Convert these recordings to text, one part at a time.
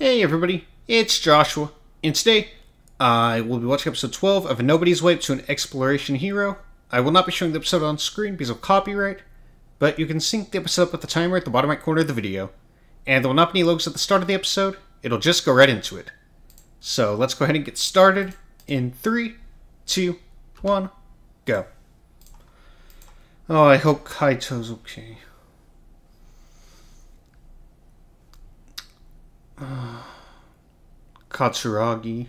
Hey everybody, it's Joshua, and today I will be watching episode 12 of A Nobody's Way Up to an Exploration Hero. I will not be showing the episode on screen because of copyright, but you can sync the episode up with the timer at the bottom right corner of the video. And there will not be any logos at the start of the episode, it'll just go right into it. So let's go ahead and get started in 3, 2, 1, go. Oh, I hope Kaito's okay. Katsuragi.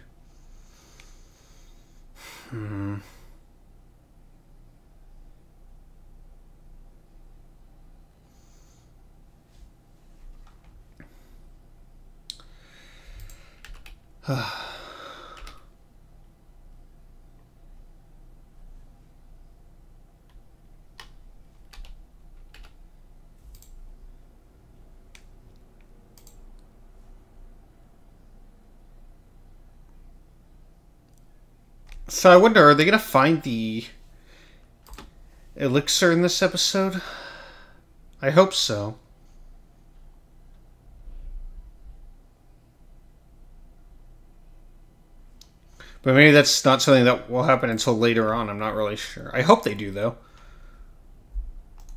So I wonder, are they going to find the elixir in this episode? I hope so. But maybe that's not something that will happen until later on. I'm not really sure. I hope they do, though.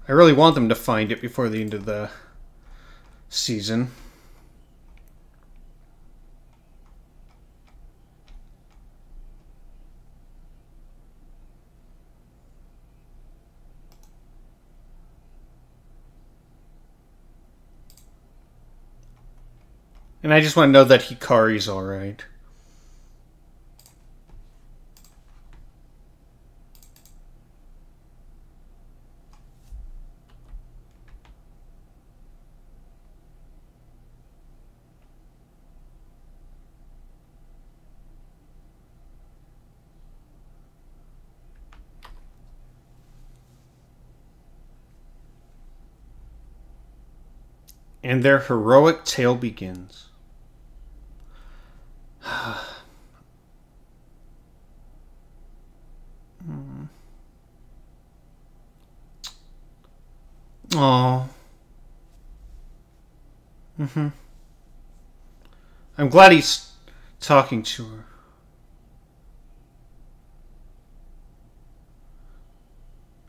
I really want them to find it before the end of the season. And I just want to know that Hikari's alright. And their heroic tale begins. Oh. I'm glad he's talking to her.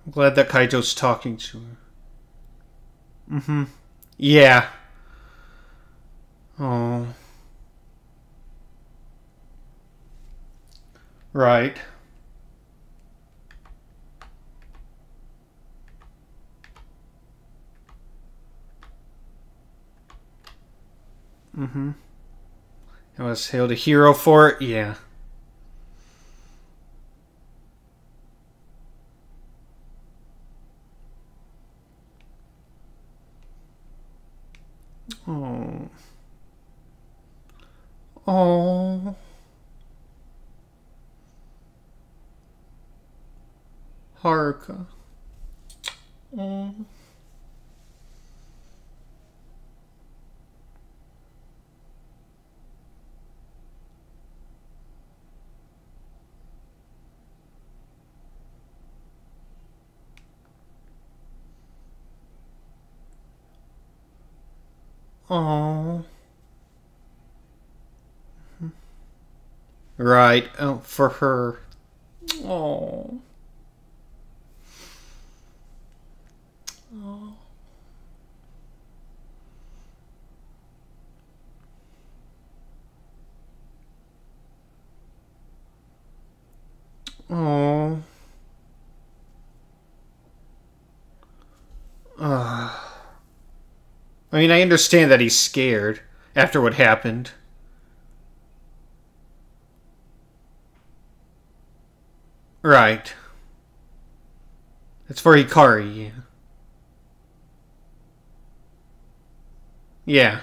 I'm glad that Kaito's talking to her. Yeah. Oh. Right. I was hailed a hero for it. Yeah. Oh. Oh. Haruka. Oh. Oh. Right. Oh, for her. Oh. Oh. Oh. I mean, I understand that he's scared after what happened. Right. It's for Hikari, yeah. Yeah.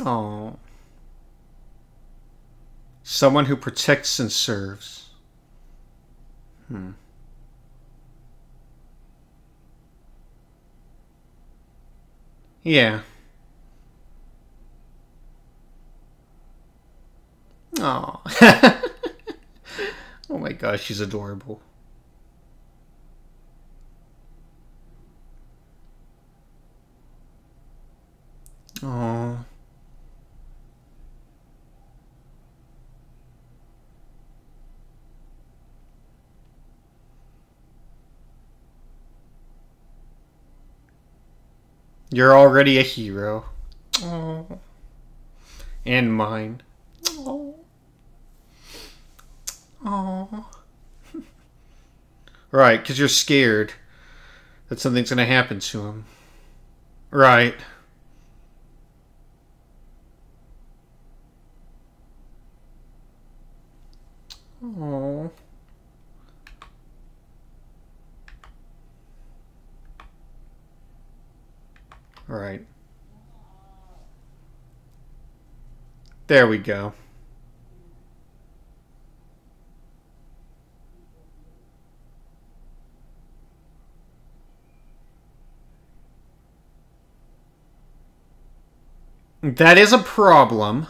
Aww. Someone who protects and serves. Yeah. Oh. Oh my gosh, she's adorable. You're already a hero. Aww. And mine. Aww. Aww. Right, because you're scared that something's going to happen to him. Right. Aww. Alright. There we go. That is a problem.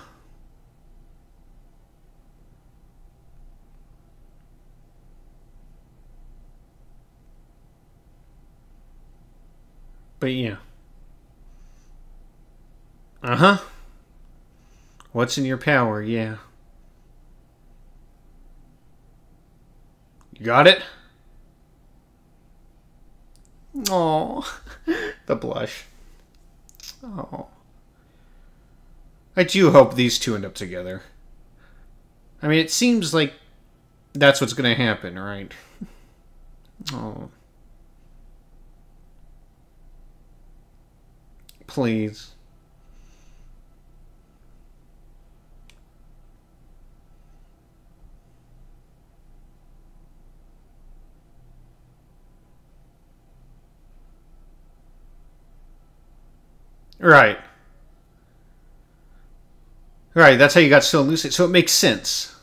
But yeah. Uh-huh. What's in your power? Yeah. You got it? Aw. The blush. Aw. I do hope these two end up together. I mean, it seems like that's what's going to happen, right? Oh. Please. Right. Right, that's how you got so lucid. So it makes sense.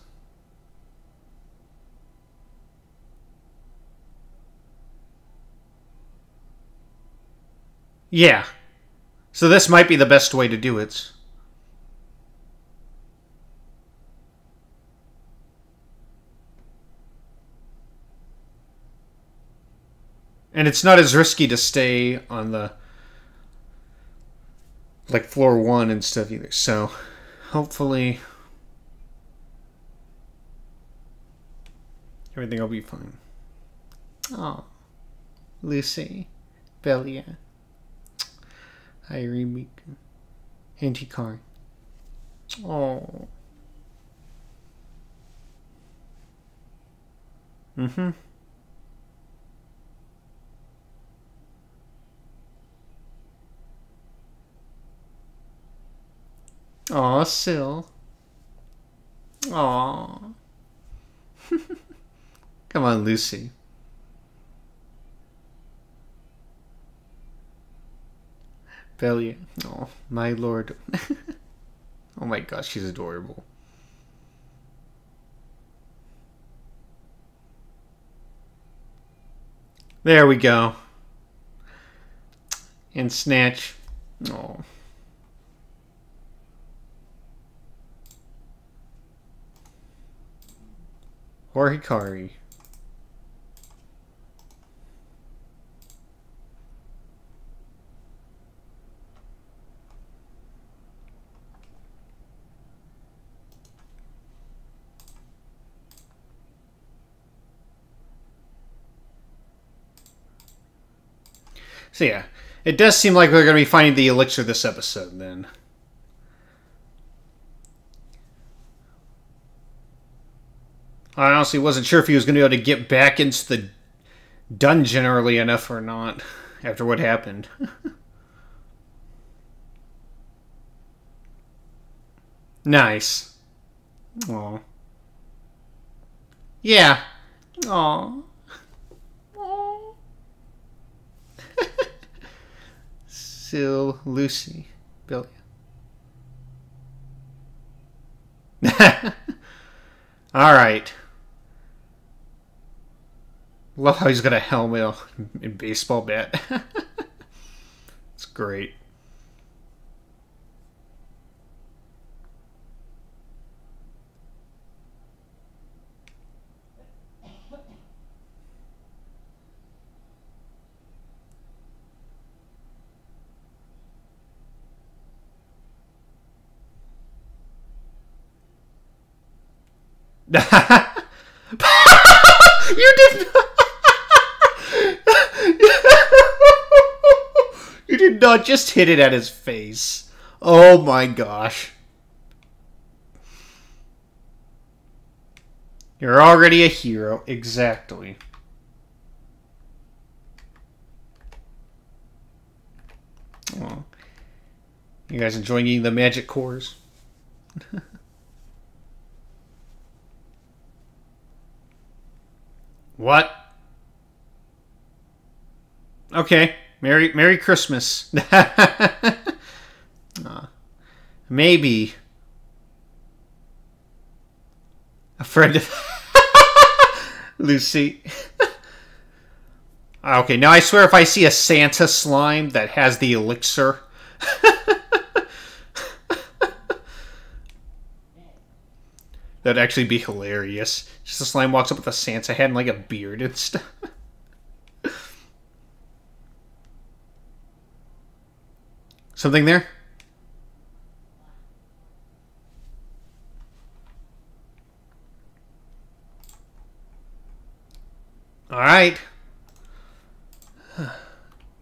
Yeah. So this might be the best way to do it. And it's not as risky to stay on the like floor one and stuff either, so hopefully everything will be fine. Oh, Lucebelia Irimica Anticari. Oh. Mm-hmm. Aw, Syl. Aw. Come on, Lucy. Belia. Oh, my lord. Oh my gosh, she's adorable. There we go. And Snatch. Oh. Or Hikari. So yeah, it does seem like we're going to be finding the elixir this episode then. I honestly wasn't sure if he was going to be able to get back into the dungeon early enough or not after what happened. Nice. Aw. Yeah. Aw. Aw. Still Lucebelia. All right. Love how he's got a helmet and baseball bat. It's great. You did not. You did No, just hit it at his face. Oh my gosh. You're already a hero. Exactly. Oh. You guys enjoying eating the magic cores? What? Okay. Merry Christmas. Maybe. A friend of... Lucy. Okay, now I swear if I see a Santa slime that has the elixir... That'd actually be hilarious. Just the slime walks up with a Santa hat and like a beard and stuff. Something there? All right.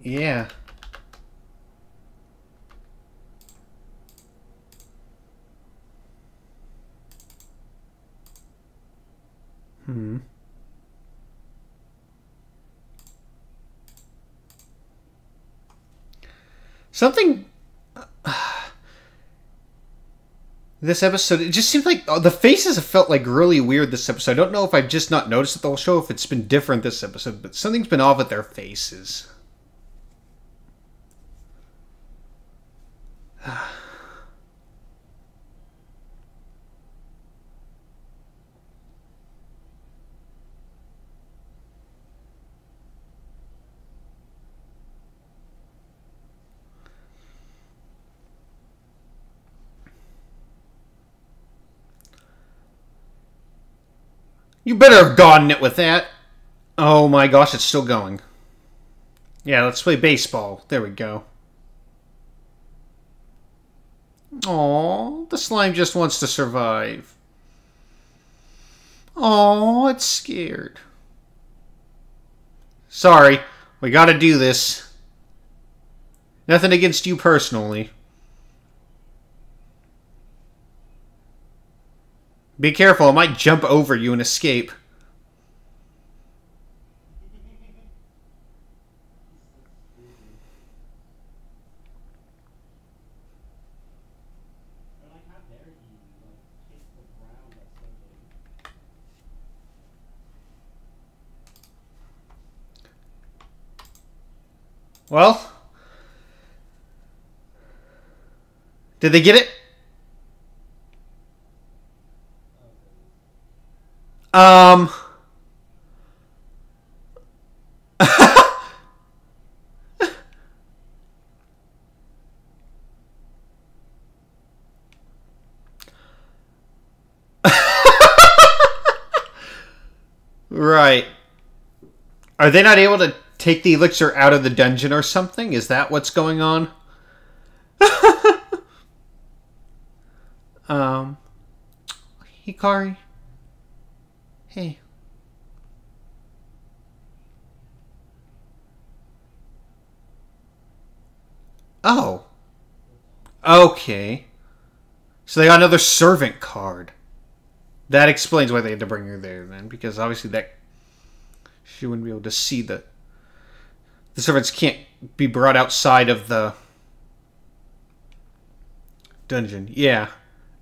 Yeah. Hmm. Something... This episode, it just seems like the faces have felt like really weird this episode. I don't know if I've just not noticed it the whole show, if it's been different this episode, but something's been off with their faces. You better have gotten it with that. Oh my gosh, it's still going. Yeah, let's play baseball. There we go. Aw, the slime just wants to survive. Aw, it's scared. Sorry, we gotta do this. Nothing against you personally. Be careful, I might jump over you and escape. Well, did they get it? Right. Are they not able to take the elixir out of the dungeon or something? Is that what's going on? Hikari. Hey. Oh. Okay. So they got another servant card. That explains why they had to bring her there then, because obviously that she wouldn't be able to see the servants can't be brought outside of the dungeon. Yeah.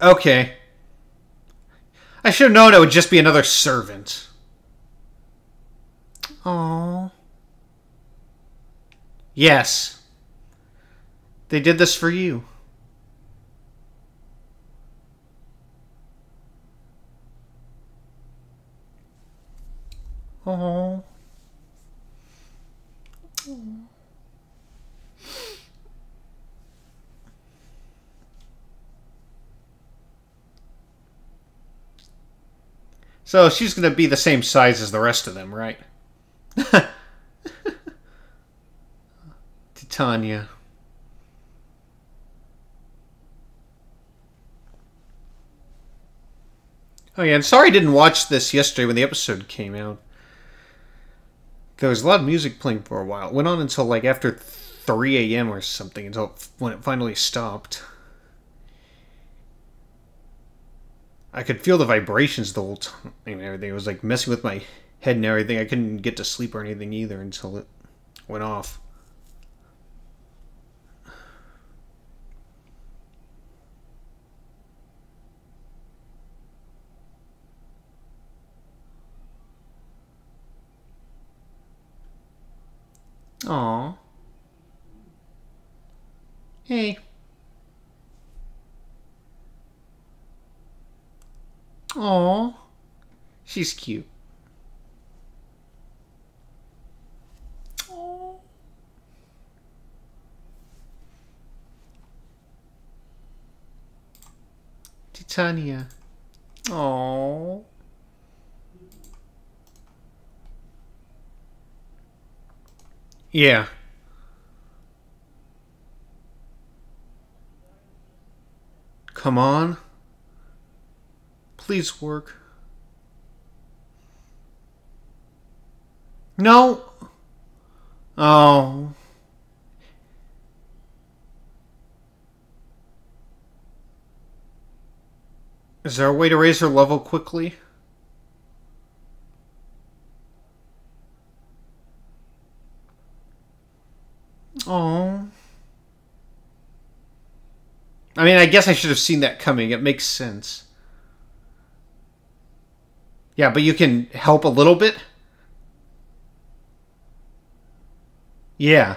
Okay. I should have known it would just be another servant. Aww. Yes. They did this for you. Aww. Aww. So she's going to be the same size as the rest of them, right? Titania. Oh yeah, I'm sorry I didn't watch this yesterday when the episode came out. There was a lot of music playing for a while. It went on until like after 3 a.m. or something until when it finally stopped. I could feel the vibrations the whole time and everything. It was like messing with my head and everything. I couldn't get to sleep or anything either until it went off. Aww. Hey. Aww. She's cute. Aww. Titania. Aww. Yeah. Come on. Please work. No. Oh. Is there a way to raise her level quickly? Oh. I mean, I guess I should have seen that coming. It makes sense. Yeah, but you can help a little bit? Yeah.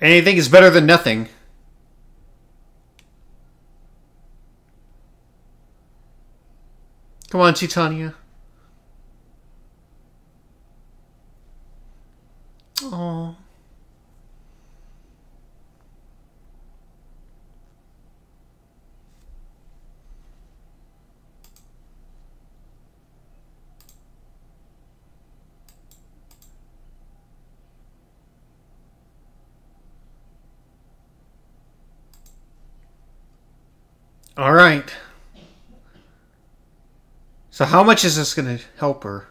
Anything is better than nothing. Come on, Titania. Oh. All right. So how much is this going to help her?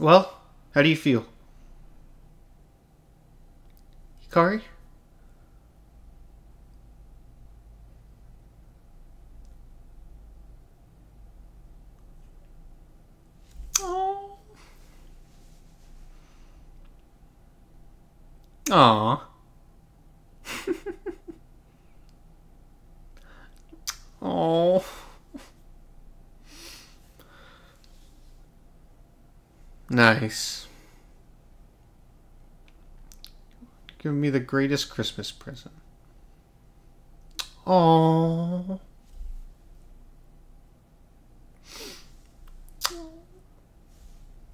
Well, how do you feel? Hikari? Oh. Aww. Oh. Nice. Give me the greatest Christmas present. Aww.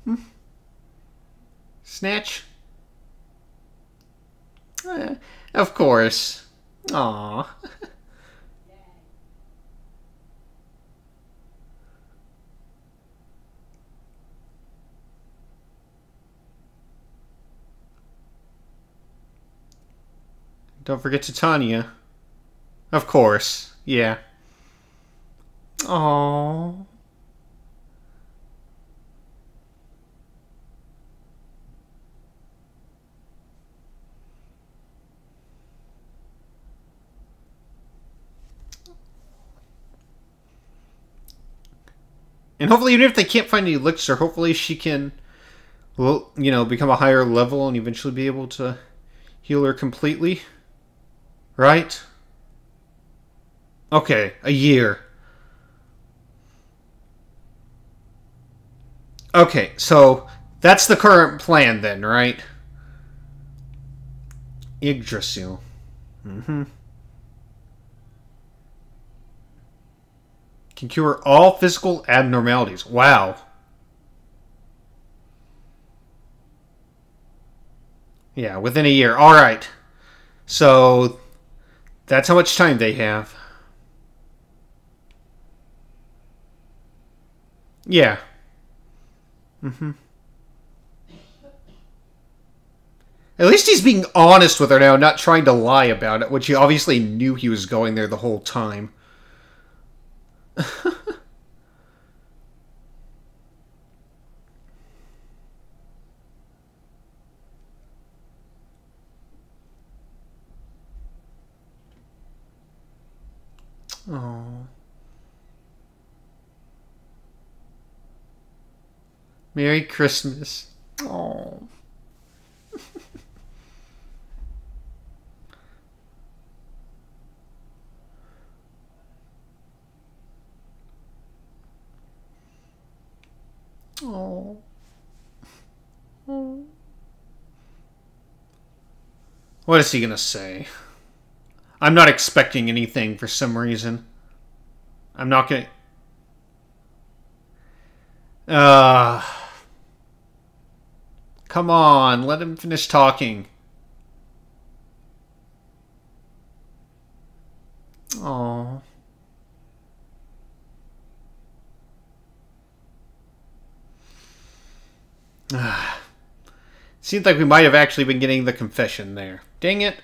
Hmm. Snatch? Of course. Aww. Don't forget Titania. Of course. Yeah. Aww. And hopefully, even if they can't find any elixir, hopefully she can, well, you know, become a higher level and eventually be able to heal her completely. Right? Okay, a year. Okay, so that's the current plan then, right? Yggdrasil. Mm-hmm. Can cure all physical abnormalities. Wow. Yeah, within a year. All right. So... That's how much time they have. Yeah. Mm-hmm. At least he's being honest with her now, not trying to lie about it, which he obviously knew he was going there the whole time. Oh. Merry Christmas. Oh. Oh. Oh. What is he gonna say? I'm not expecting anything for some reason. I'm not gonna... Come on, let him finish talking. Oh. Seems like we might have actually been getting the confession there. Dang it.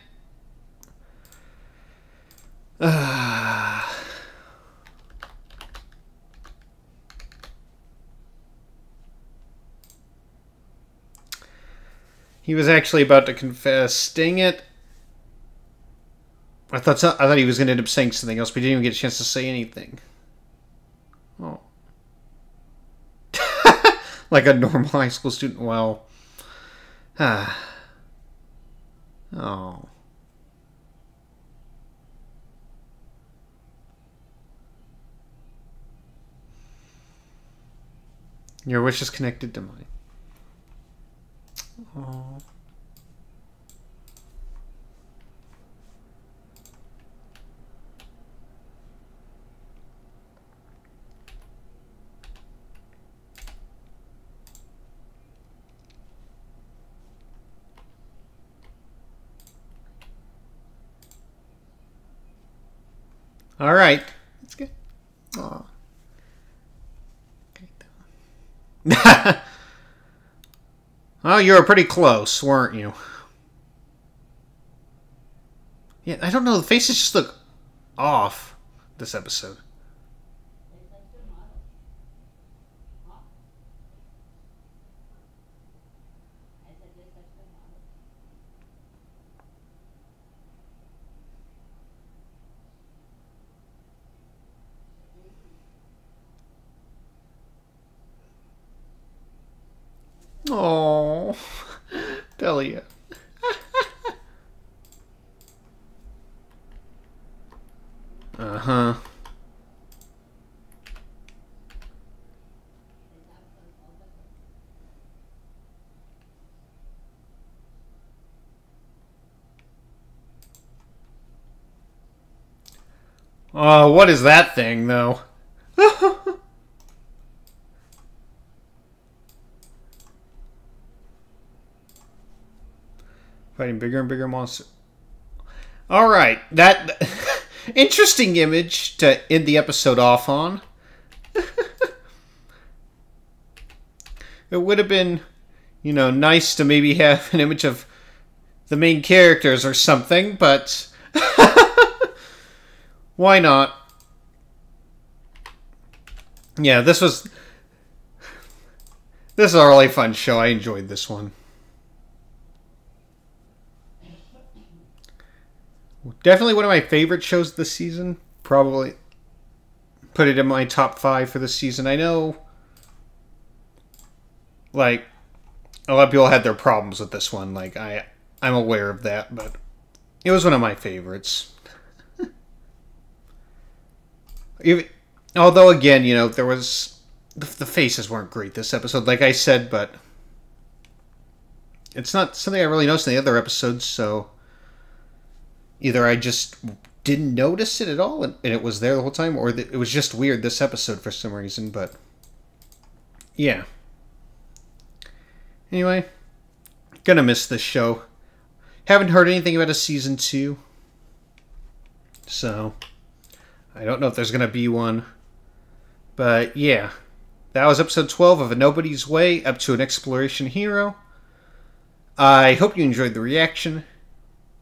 He was actually about to confess. Dang it. I thought he was going to end up saying something else, but he didn't even get a chance to say anything. Oh. Like a normal high school student. Well. Oh. Your wish is connected to mine. Oh. All right. That's good. Oh. Well, you were pretty close, weren't you? Yeah, I don't know. The faces just look off this episode. Oh, tell ya. Uh-huh. Oh, what is that thing, though? Fighting bigger and bigger monsters. All right, that interesting image to end the episode off on. It would have been, you know, nice to maybe have an image of the main characters or something, but why not? Yeah, this is a really fun show. I enjoyed this one. Definitely one of my favorite shows this season. Probably put it in my top 5 for this season. I know, like, a lot of people had their problems with this one. Like, I'm aware of that, but it was one of my favorites. Even, although, again, you know, there was... The faces weren't great this episode, like I said, but it's not something I really noticed in the other episodes, so... Either I just didn't notice it at all, and it was there the whole time, or it was just weird this episode for some reason, but... Yeah. Anyway, gonna miss this show. Haven't heard anything about a season 2. So I don't know if there's going to be one. But yeah, that was episode 12 of A Nobody's Way Up to an Exploration Hero. I hope you enjoyed the reaction,